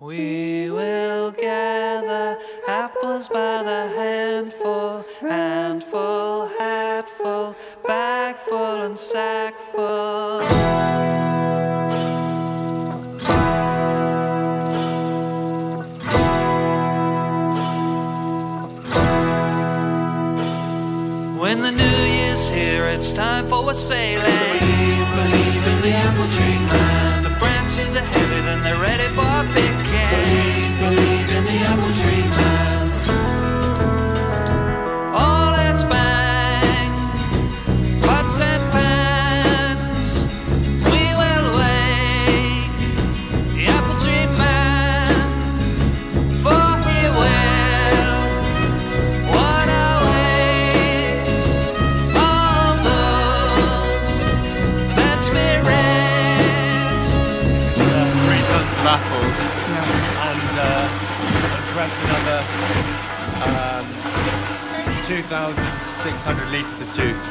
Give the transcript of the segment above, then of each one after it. We will gather apples by the handful, handful, hatful, bagful and sackful. When the New Year's here, it's time for a sailing. Believe in the apple tree man. The branches are heavy and they're ready for a big. Believe in the apple tree man. All its bang, pots and pans, we will wake the apple tree man, for he will ward away all those that smear it. 3 tons of apples. Another 2,600 litres of juice.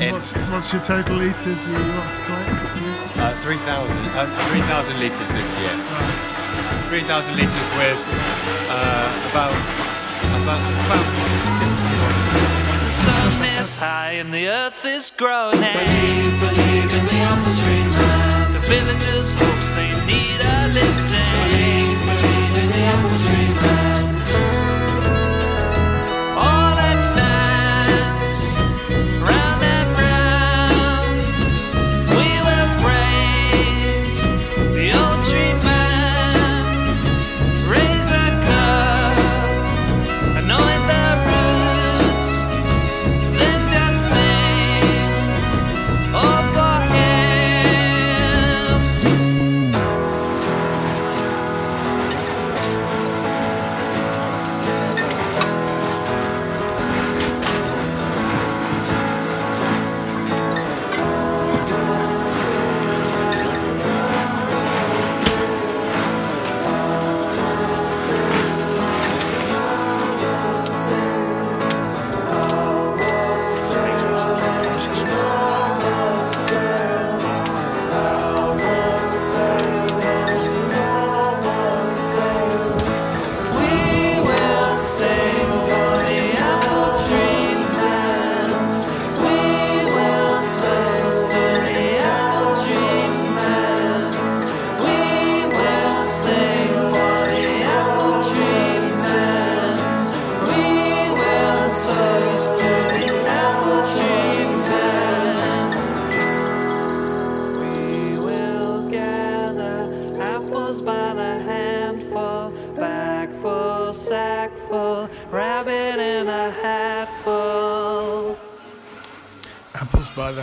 And what's your total litres you want to collect? 3,000 litres this year. Right. 3,000 litres with about 60. The sun is high and the earth is growing. Believe in the apple tree man. The villagers' hopes they need a lifting. Believe in the apple tree man. All that stands round and round, we will praise the old tree man. Raise a cup, anoint the roots, then just sing all for him.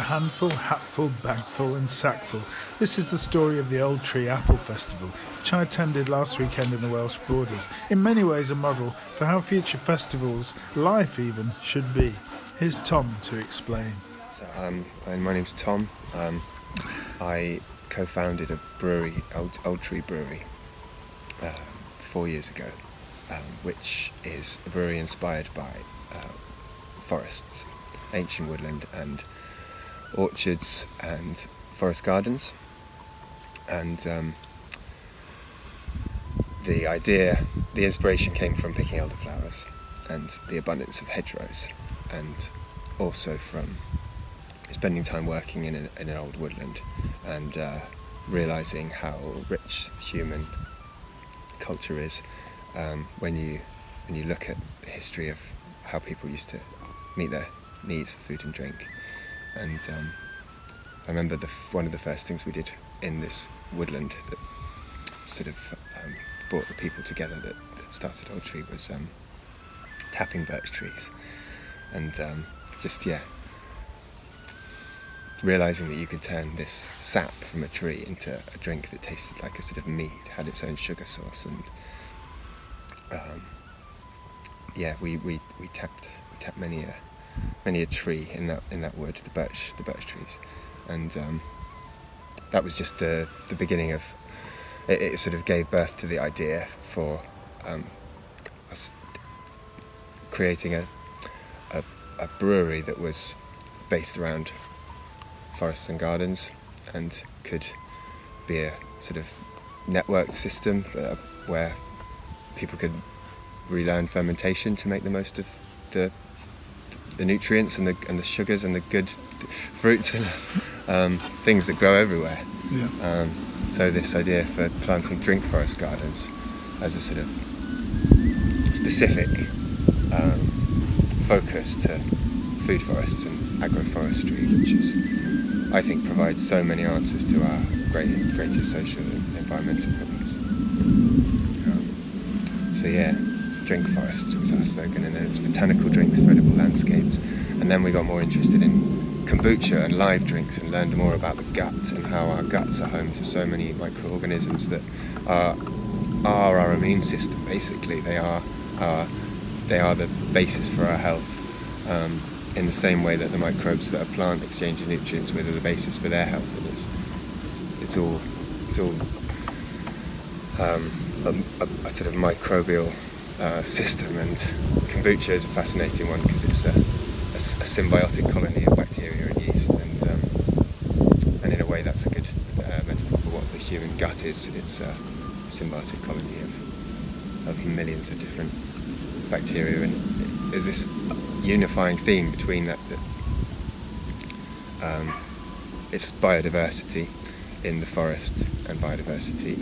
Handful, hatful, bagful and sackful. This is the story of the Old Tree Apple Festival, which I attended last weekend in the Welsh Borders. In many ways a model for how future festivals, life even, should be. Here's Tom to explain. So, my name's Tom. I co-founded a brewery, Old Tree Brewery, 4 years ago, which is a brewery inspired by forests, ancient woodland and orchards and forest gardens, and the inspiration came from picking elderflowers and the abundance of hedgerows, and also from spending time working in an old woodland and realising how rich human culture is when you look at the history of how people used to meet their needs for food and drink. And I remember one of the first things we did in this woodland that sort of brought the people together that started Old Tree was tapping birch trees, and realising that you could turn this sap from a tree into a drink that tasted like a sort of mead, had its own sugar source. And we tapped many a tree in that wood, the birch trees, and that was just the beginning of it. It sort of gave birth to the idea for us creating a brewery that was based around forests and gardens and could be a sort of networked system, where people could relearn fermentation to make the most of the nutrients and the sugars and the good fruits and things that grow everywhere. Yeah. So this idea for planting drink forest gardens as a sort of specific focus to food forests and agroforestry, which is, I think, provides so many answers to our greatest social and environmental problems. So yeah, drink forests was our slogan, and then it was botanical drinks, edible landscapes, and then we got more interested in kombucha and live drinks and learned more about the gut and how our guts are home to so many microorganisms that are our immune system, basically. They are the basis for our health, in the same way that the microbes that a plant exchanges nutrients with are the basis for their health. And it's all a sort of microbial system, and kombucha is a fascinating one because it's a symbiotic colony of bacteria and yeast, and in a way that's a good metaphor for what the human gut is. It's a symbiotic colony of millions of different bacteria, and there's this unifying theme between that it's biodiversity in the forest and biodiversity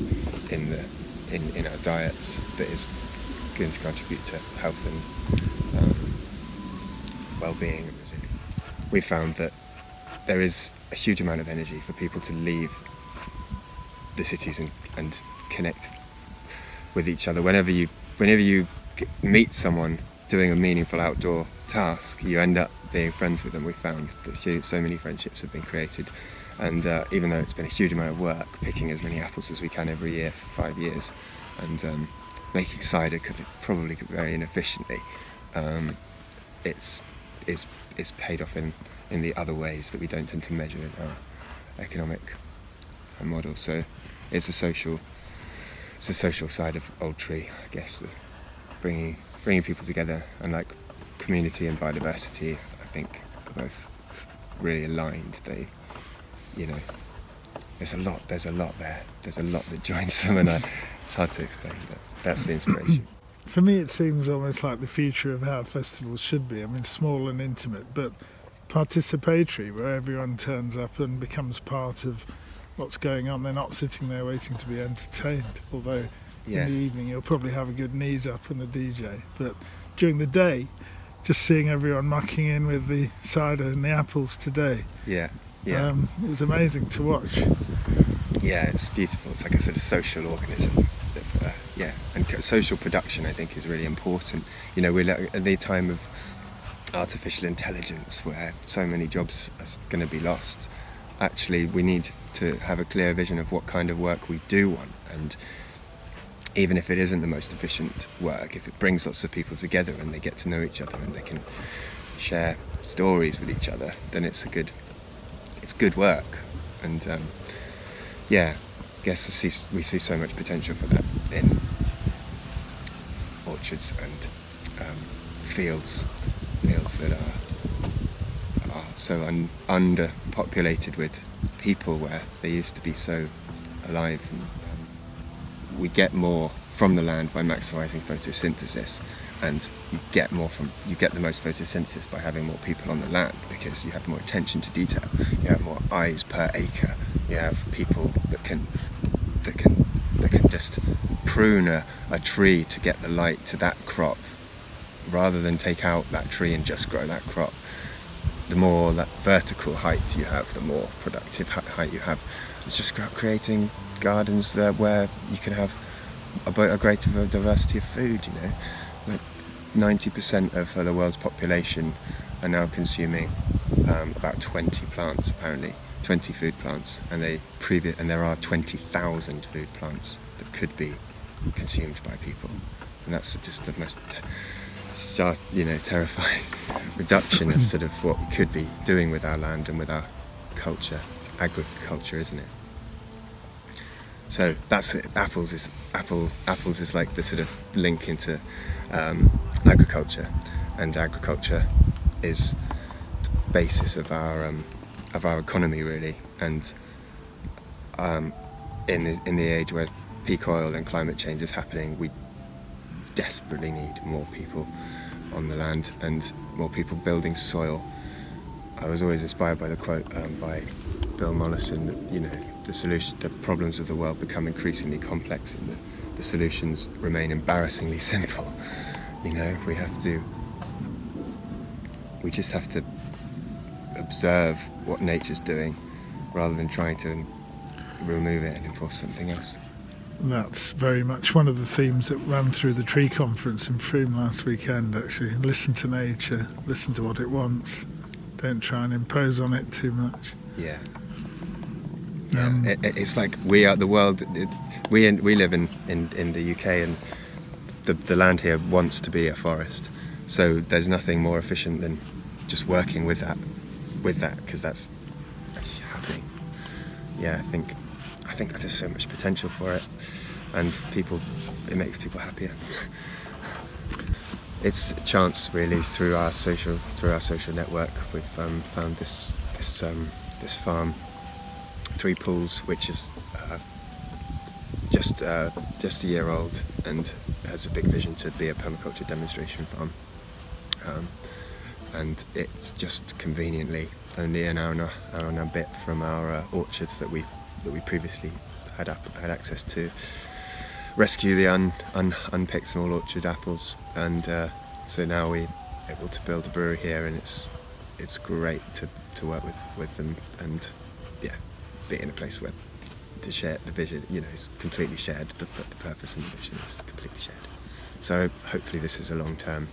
in our diets that is going to contribute to health and well-being and resilience. We found that there is a huge amount of energy for people to leave the cities and connect with each other. Whenever you meet someone doing a meaningful outdoor task, you end up being friends with them. We found that so many friendships have been created, and even though it's been a huge amount of work, picking as many apples as we can every year for 5 years, and making cider probably very inefficiently, it's paid off in the other ways that we don't tend to measure in our economic model. So it's a social side of Old Tree, I guess, bringing people together, and like community and biodiversity, I think, are both really aligned. They, you know, there's a lot there. There's a lot that joins them, and it's hard to explain, but that's the inspiration. For me, it seems almost like the future of how festivals should be. I mean, small and intimate, but participatory, where everyone turns up and becomes part of what's going on. They're not sitting there waiting to be entertained, although yeah. In the evening you'll probably have a good knees up and a DJ, but during the day, just seeing everyone mucking in with the cider and the apples today. Yeah, yeah. It was amazing to watch. Yeah, it's beautiful. It's like a sort of social organism. Yeah, and social production, I think, is really important. You know, we're at the time of artificial intelligence where so many jobs are going to be lost. Actually, we need to have a clear vision of what kind of work we do want, and even if it isn't the most efficient work, if it brings lots of people together and they get to know each other and they can share stories with each other, then it's good work. And yeah, I guess we see so much potential for that in orchards and fields that are so underpopulated with people, where they used to be so alive. And we get more from the land by maximising photosynthesis, and you get the most photosynthesis by having more people on the land, because you have more attention to detail, you have more eyes per acre, you have people that can just prune a tree to get the light to that crop, rather than take out that tree and just grow that crop. The more that vertical height you have, the more productive height you have. It's just about creating gardens that where you can have a greater diversity of food. You know, like 90% of the world's population are now consuming about 20 plants, apparently 20 food plants, and there are 20,000 food plants that could be consumed by people, and that's just the most terrifying reduction of sort of what we could be doing with our land and with our culture. It's agriculture, isn't it? So that's it. Apples is like the sort of link into agriculture, and agriculture is the basis of our economy, really. And in the age where peak oil and climate change is happening, we desperately need more people on the land and more people building soil. I was always inspired by the quote by Bill Mollison that, you know, the problems of the world become increasingly complex and the solutions remain embarrassingly simple. You know, we just have to observe what nature's doing rather than trying to remove it and enforce something else. That's very much one of the themes that ran through the tree conference in Froome last weekend, actually. Listen to nature, listen to what it wants. Don't try and impose on it too much. Yeah. It's like we are the world. We live in the UK, and the land here wants to be a forest. So there's nothing more efficient than just working with that, because that's happening. Yeah, I think there's so much potential for it, and it makes people happier. It's a chance, really, through our social network. We've found this farm, Three Pools, which is just a year old and has a big vision to be a permaculture demonstration farm. And it's just conveniently only an hour and a bit from our orchards that we previously had access to. Rescue the unpicked small orchard apples, and so now we're able to build a brewery here, and it's great to work with them, and yeah, be in a place where to share the vision. You know, it's completely shared. The purpose and the vision is completely shared. So hopefully this is a long-term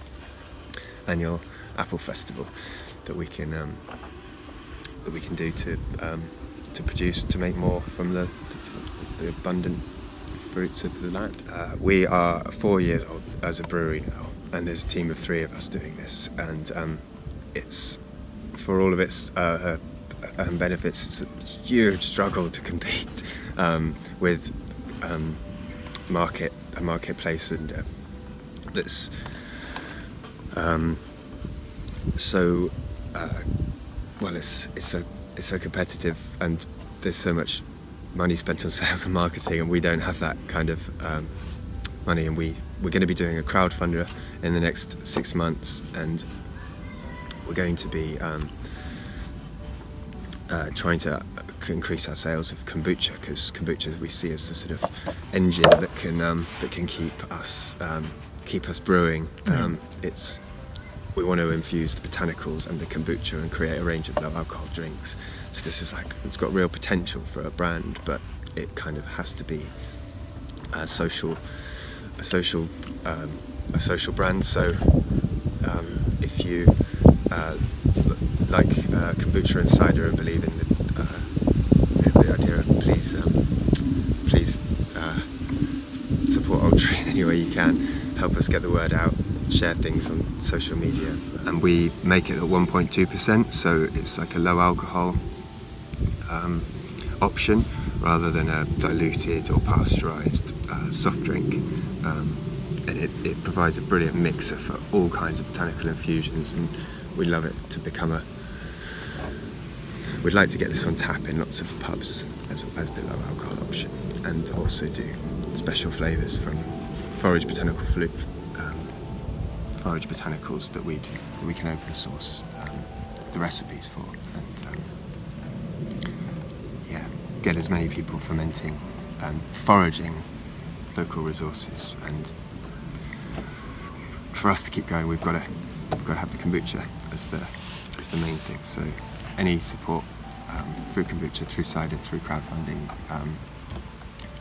annual apple festival that we can do to produce, to make more from the abundant fruits of the land. We are 4 years old as a brewery now, and there's a team of 3 of us doing this, and it's, for all of its benefits, it's a huge struggle to compete with a marketplace and that's so well, it's so competitive, and there's so much money spent on sales and marketing, and we don't have that kind of money, and we're going to be doing a crowdfunder in the next 6 months, and we're going to be trying to increase our sales of kombucha, because kombucha we see as the sort of engine that can keep us brewing. We want to infuse the botanicals and the kombucha and create a range of low alcohol drinks. So this is like, it's got real potential for a brand, but it kind of has to be a social brand. So if you like kombucha and cider and believe in the idea, please support Old Tree in any way you can. Help us get the word out. Share things on social media, and we make it at 1.2%, so it's like a low alcohol option rather than a diluted or pasteurized soft drink, and it provides a brilliant mixer for all kinds of botanical infusions, and we love it to become we'd like to get this on tap in lots of pubs as the low alcohol option, and also do special flavors from forage botanical fruit, forage botanicals that we can open source the recipes for, and yeah, get as many people fermenting and foraging local resources. And for us to keep going, we've got to have the kombucha as the main thing. So any support through kombucha, through cider, through crowdfunding,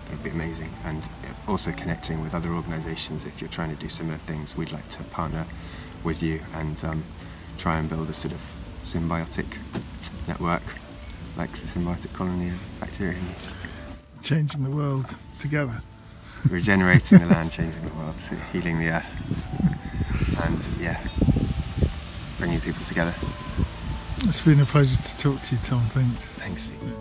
it'd be amazing. And also connecting with other organisations, if you're trying to do similar things, we'd like to partner with you and try and build a sort of symbiotic network, like the symbiotic colony of bacteria. Changing the world together. Regenerating the land, changing the world, so healing the earth, and yeah, bringing people together. It's been a pleasure to talk to you, Tom. Thanks. Thanks, Lee.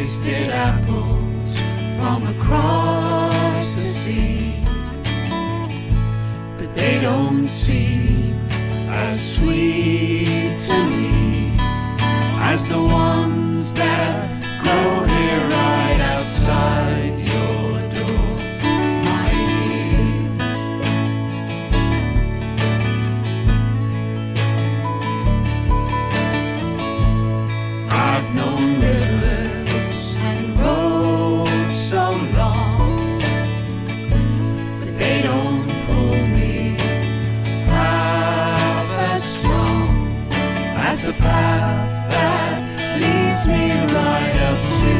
tasted apples from across the sea, but they don't seem as sweet to me as the ones that grow here right outside your door, my dear. I've known rivers and roads so long, but they don't pull me half as strong as the path that leads me right up to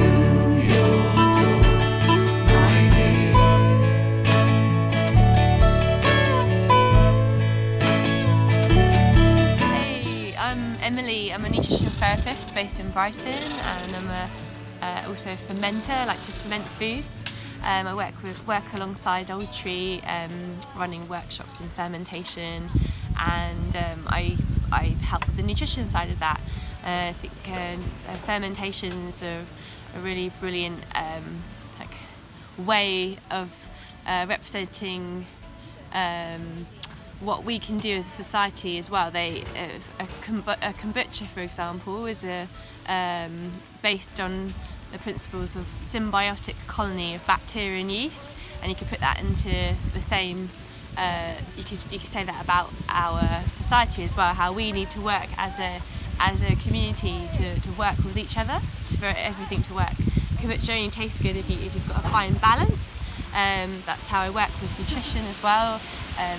your door, my dear. Hey, I'm Emily. I'm a nutritional therapist based in Brighton, and I'm also a fermenter. I like to ferment foods. I work alongside Old Tree, running workshops in fermentation, and I help with the nutrition side of that. I think fermentation is a really brilliant way of representing what we can do as a society as well. They a kombucha, for example, is based on the principles of symbiotic colony of bacteria and yeast, and you could put that into the same. You could say that about our society as well. How we need to work as a community to work with each other, for everything to work. Kombucha only tastes good if you've got a fine balance. That's how I work with nutrition as well.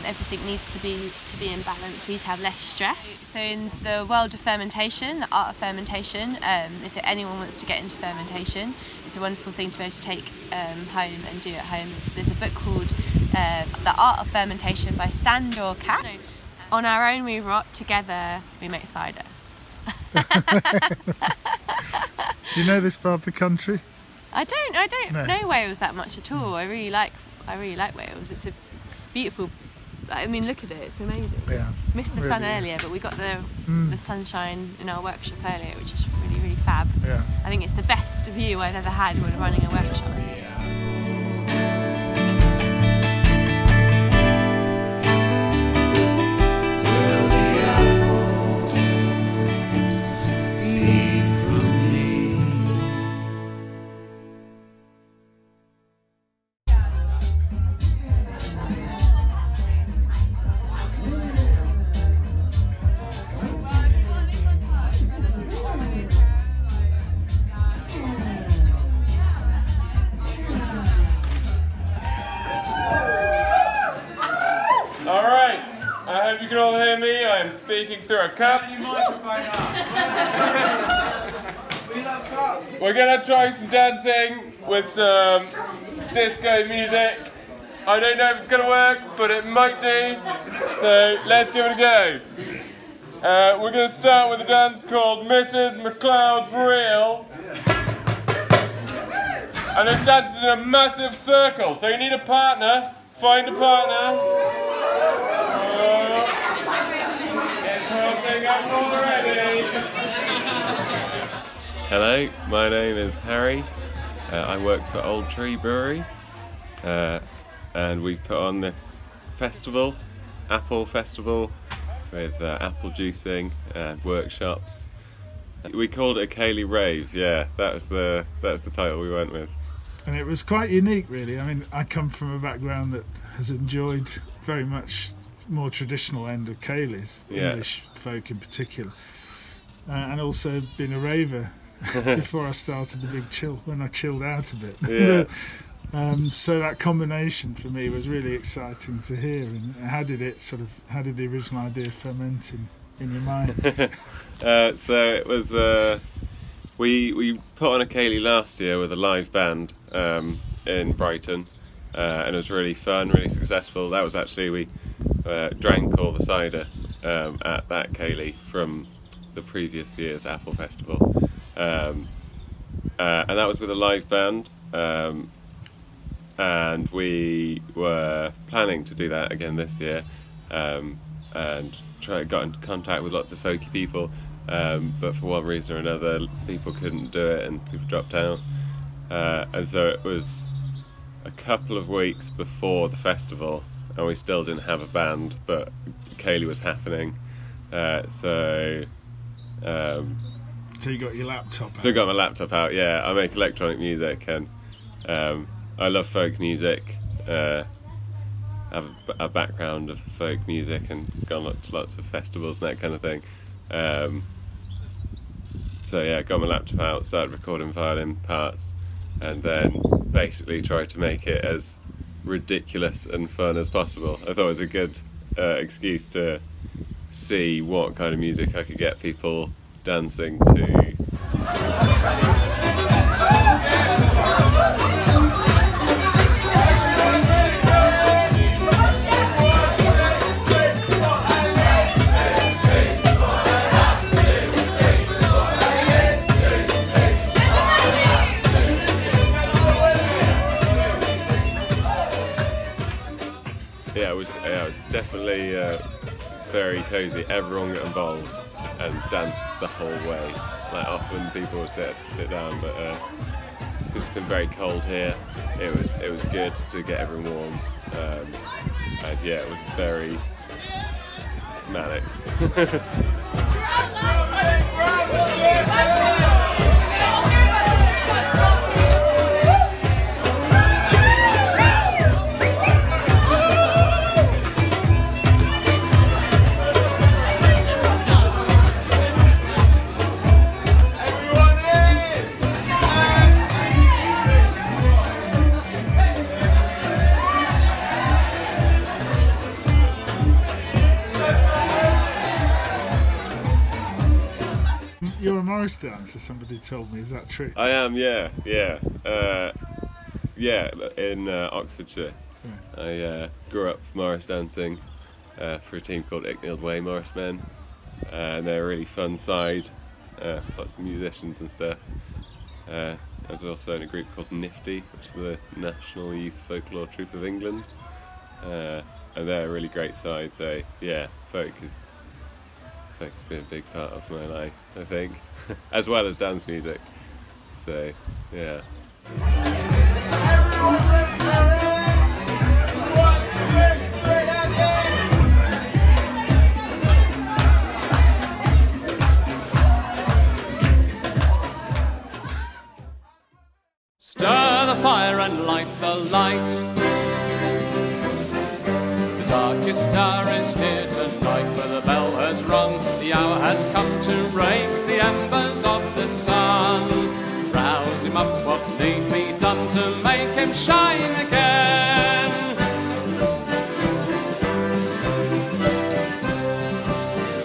Everything needs to be in balance. We need to have less stress. So in the world of fermentation, the art of fermentation, if anyone wants to get into fermentation, it's a wonderful thing to be able to take home and do at home. There's a book called The Art of Fermentation by Sandor Katz. On our own we rot, together we make cider. Do you know this part of the country? I don't know Wales that much at all. I really like Wales. It's a beautiful. I mean, look at it. It's amazing. Yeah. Missed the sun earlier, but we got the sunshine in our workshop earlier, which is really, really fab. Yeah. I think it's the best view I've ever had when running a workshop. Through a cup. We're gonna try some dancing with some disco music. I don't know if it's gonna work, but it might do. So let's give it a go. We're gonna start with a dance called Mrs. McLeod's Reel. And this dance is in a massive circle. So you need a partner. Find a partner. Hello, my name is Harry. I work for Old Tree Brewery, and we've put on this festival, Apple Festival, with apple juicing and workshops. We called it a Cayley Rave. Yeah, that's the title we went with. And it was quite unique, really. I mean, I come from a background that has enjoyed very much more traditional end of Cayleys, English folk in particular, and also been a raver. Before I started the big chill, when I chilled out a bit. Yeah. So that combination for me was really exciting to hear. And how did the original idea ferment in your mind? So it was, we put on a Cayley last year with a live band in Brighton, and it was really fun, really successful. That was actually, we drank all the cider at that Cayley from the previous year's Apple Festival. And that was with a live band, and we were planning to do that again this year, and got into contact with lots of folky people, but for one reason or another people couldn't do it and people dropped out, and so it was a couple of weeks before the festival and we still didn't have a band, but Kaylee was happening, so you got your laptop out. So I got my laptop out, yeah. I make electronic music and I love folk music. I have a background of folk music and gone to lots of festivals and that kind of thing. So yeah, got my laptop out, started recording violin parts, and then basically tried to make it as ridiculous and fun as possible. I thought it was a good excuse to see what kind of music I could get people dancing to. It was definitely very cozy. Everyone got involved and danced the whole way. Like often people would sit down, but it's been very cold here. It was good to get everyone warm, and yeah, it was very manic. Morris dancer, somebody told me, is that true? I am, yeah, in Oxfordshire. Yeah. I grew up Morris dancing for a team called Icknield Way Morris Men, and they're a really fun side, lots of musicians and stuff. I was also in a group called Nifty, which is the National Youth Folklore Troupe of England, and they're a really great side, so yeah, folk's been a big part of my life, I think, as well as dance music. So, yeah. Stir the fire and light the light. The darkest star is here tonight, for the bell has rung. The hour has come to rake the embers of the sun. Rouse him up, what need be done to make him shine again?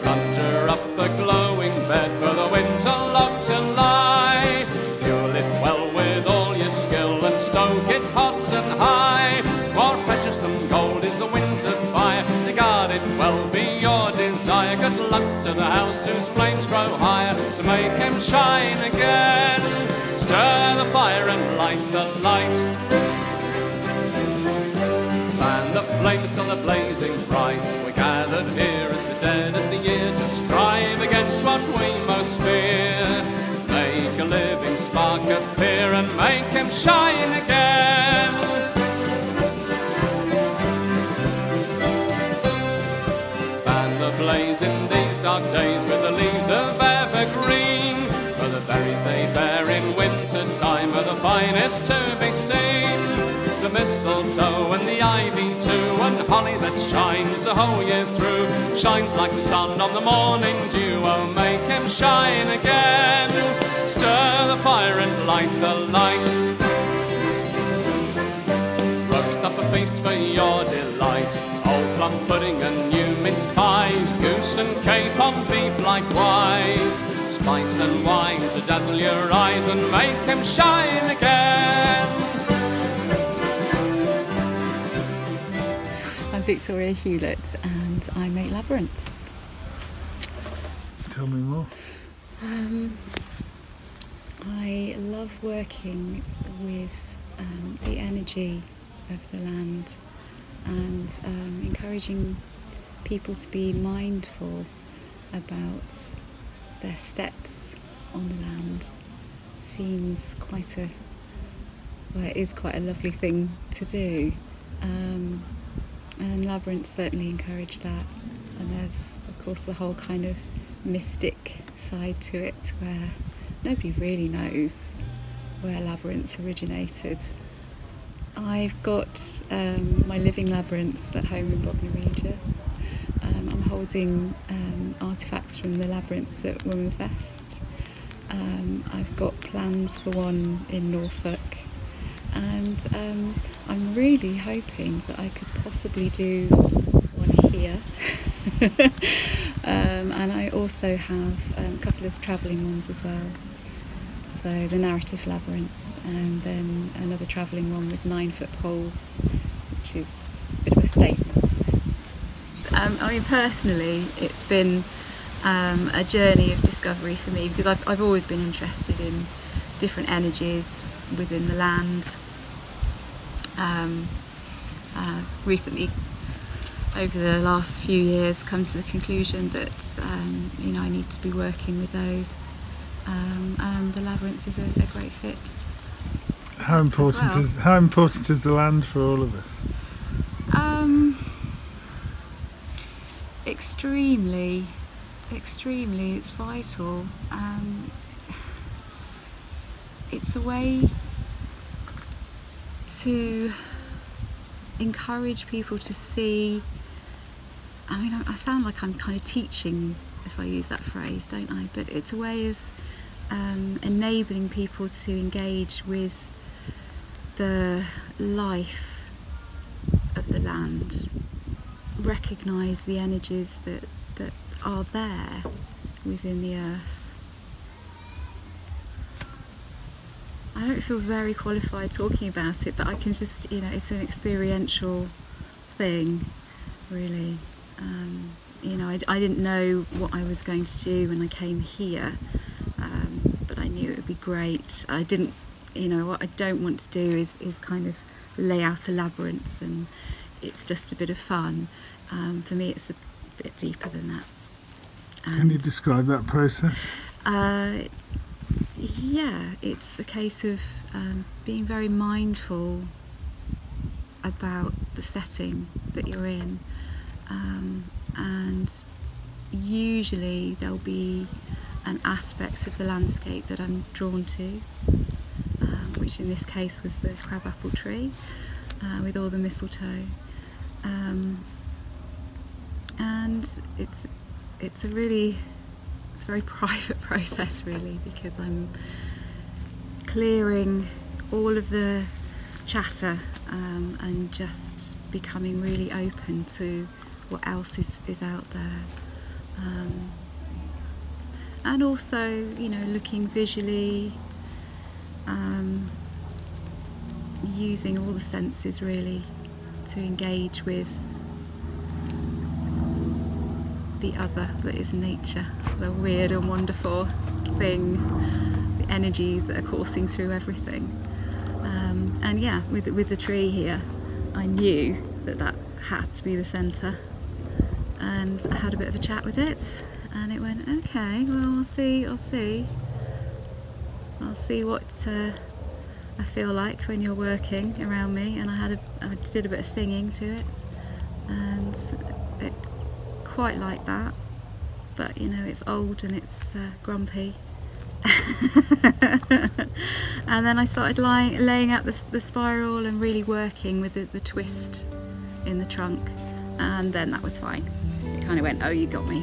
Conjure up a glowing bed for the winter love to lie. Fuel it well with all your skill and stoke it hot and high. More precious than gold is the winds of fire. To guard it well be your desire. Good luck to the house whose flames grow higher, to make him shine again. Stir the fire and light the light. Fan the flames till the blazing bright. We're gathered here at the dead of the year to strive against what we most fear. Make a living spark appear and make him shine again. Blaze in these dark days with the leaves of evergreen, for the berries they bear in winter time are the finest to be seen. The mistletoe and the ivy too, and holly that shines the whole year through, shines like the sun on the morning dew. Oh, make him shine again. Stir the fire and light the light. Up a feast for your delight. Old plum pudding and new mince pies, goose and cape on beef likewise. Spice and wine to dazzle your eyes and make him shine again. I'm Victoria Hulatt and I make labyrinths. Tell me more. I love working with the energy of the land and encouraging people to be mindful about their steps on the land seems quite a, well, it is quite a lovely thing to do. And labyrinths certainly encourage that. And there's, of course, the whole kind of mystic side to it where nobody really knows where labyrinths originated. I've got my living labyrinth at home in Bodnant Regis. I'm holding artefacts from the labyrinth at Womanfest. I've got plans for one in Norfolk, and I'm really hoping that I could possibly do one here. And I also have a couple of travelling ones as well. So the narrative labyrinth, and then another travelling one with 9-foot poles, which is a bit of a statement. I mean, personally, it's been a journey of discovery for me, because I've always been interested in different energies within the land. Recently, over the last few years, come to the conclusion that you know, I need to be working with those, and the labyrinth is a great fit. How important is the land for all of us? Extremely, it's vital. It's a way to encourage people to see, I mean, I sound like I'm kind of teaching if I use that phrase, don't I? But it's a way of enabling people to engage with the life of the land, recognise the energies that are there within the earth. I don't feel very qualified talking about it, but I can just, you know, it's an experiential thing, really. You know, I didn't know what I was going to do when I came here, but I knew it would be great. I didn't, you know, what I don't want to do is kind of lay out a labyrinth and it's just a bit of fun. For me, it's a bit deeper than that. And can you describe that process? Yeah, it's a case of being very mindful about the setting that you're in, and usually there'll be an aspect of the landscape that I'm drawn to, which in this case was the crabapple tree with all the mistletoe, and it's a really, it's a very private process, really, because I'm clearing all of the chatter and just becoming really open to what else is out there, and also, you know, looking visually, using all the senses really to engage with the other that is nature, the weird and wonderful thing, the energies that are coursing through everything. And yeah, with the tree here, I knew that had to be the centre, and I had a bit of a chat with it, and it went, okay, well, I'll see what I feel like when you're working around me. And I did a bit of singing to it, and it quite like that, but you know, it's old and it's grumpy. And then I started laying out the spiral and really working with the twist in the trunk, and then that was fine. It kind of went, oh, you got me,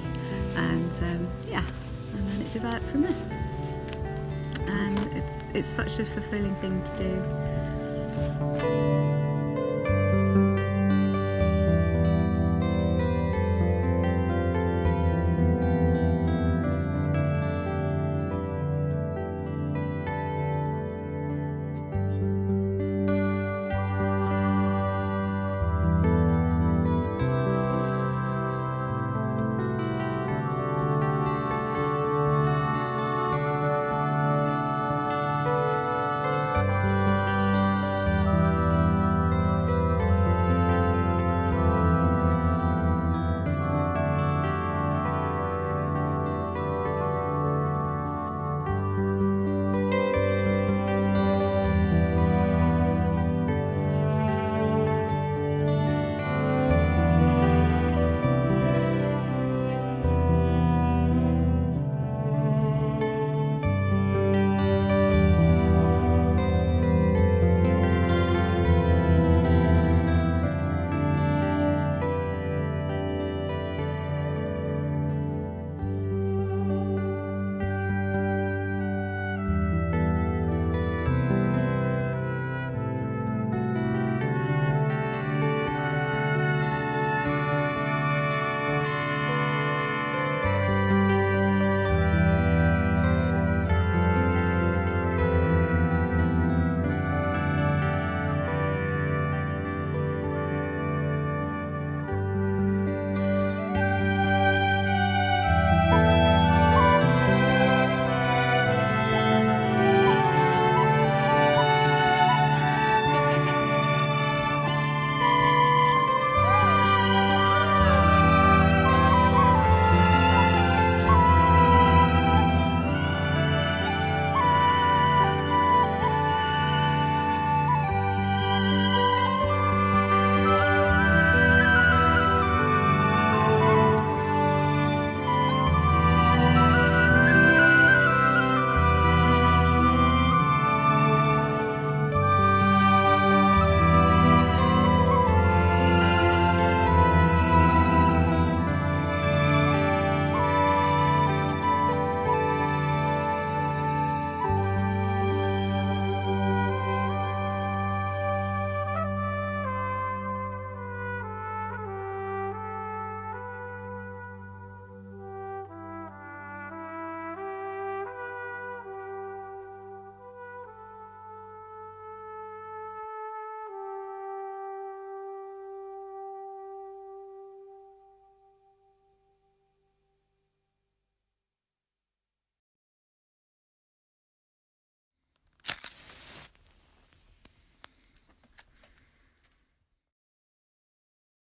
and yeah, and then it developed from there. And it's such a fulfilling thing to do.